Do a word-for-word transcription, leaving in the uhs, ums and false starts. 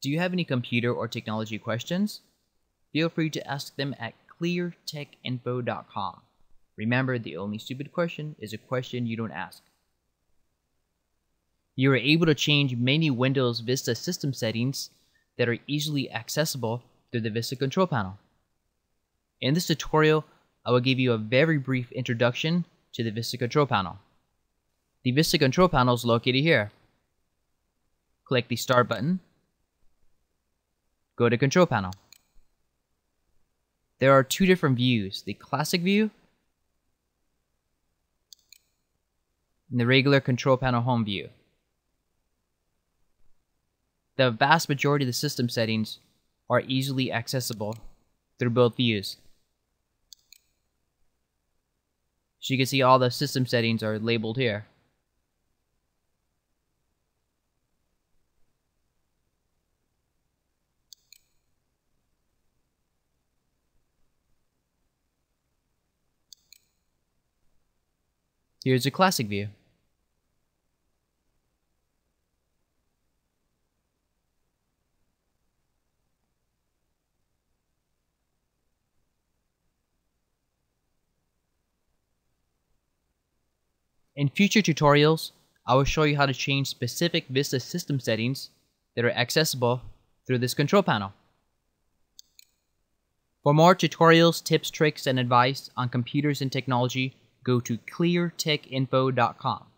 Do you have any computer or technology questions? Feel free to ask them at Clear Tech Info dot com. Remember, the only stupid question is a question you don't ask. You are able to change many Windows Vista system settings that are easily accessible through the Vista Control Panel. In this tutorial, I will give you a very brief introduction to the Vista Control Panel. The Vista Control Panel is located here. Click the Start button. Go to Control Panel. There are two different views, the Classic view and the regular Control Panel Home view. The vast majority of the system settings are easily accessible through both views. So you can see all the system settings are labeled here. Here's a classic view. In future tutorials, I will show you how to change specific Vista system settings that are accessible through this control panel. For more tutorials, tips, tricks, and advice on computers and technology, go to Clear Tech Info dot com.